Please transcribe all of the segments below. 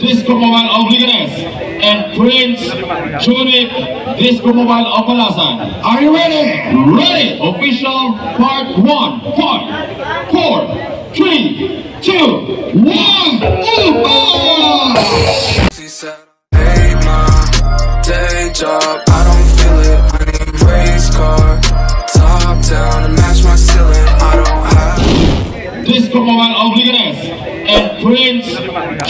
Disco Mobile Obligates and Prince Junik Disco Mobile Opalasan. Are you ready? Ready! Official part 1, 4, 3, 2, 1, Upa! She said, hey ma, day job, I don't feel it. I need race car, top down to match my ceiling. I don't have Disco Mobile Obligates and Prince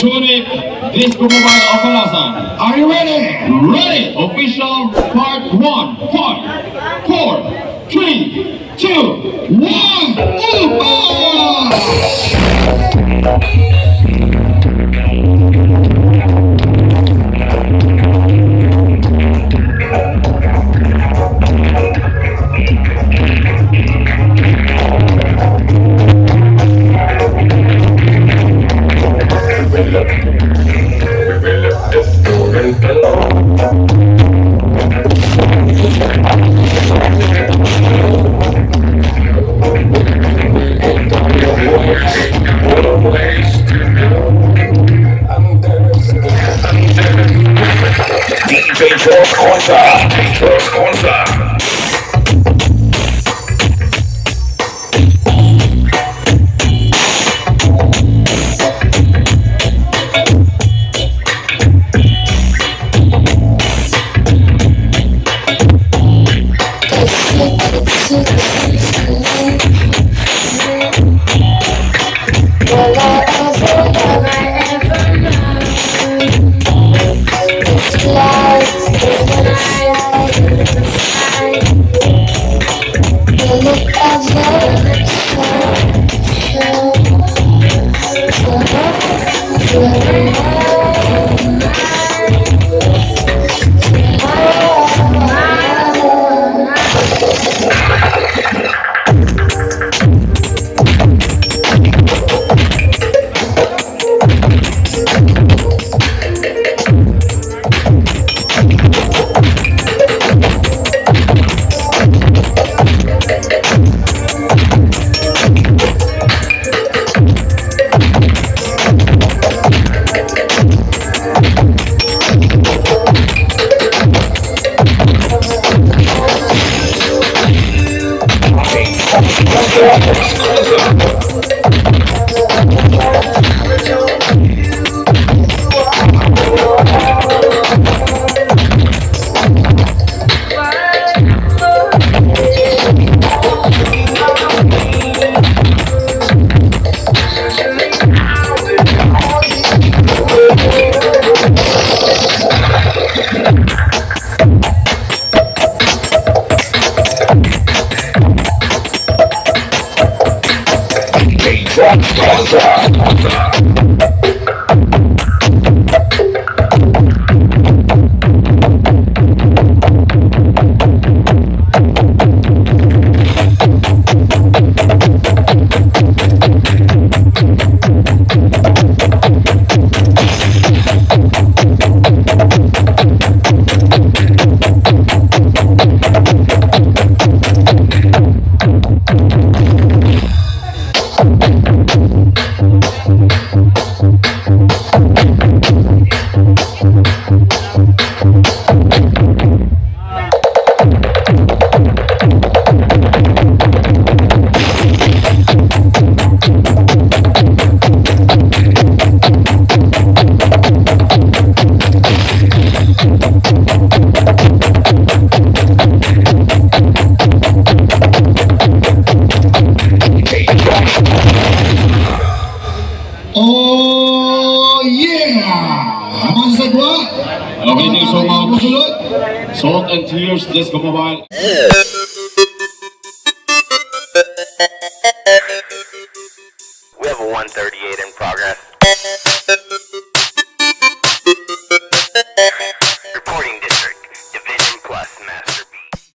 Junic Disco Mobile Opalasan. Are you ready? Ready! Official part 1, 4, 3, 2, 1, Salt and Tears Disco Mobile. We have a 138 in progress.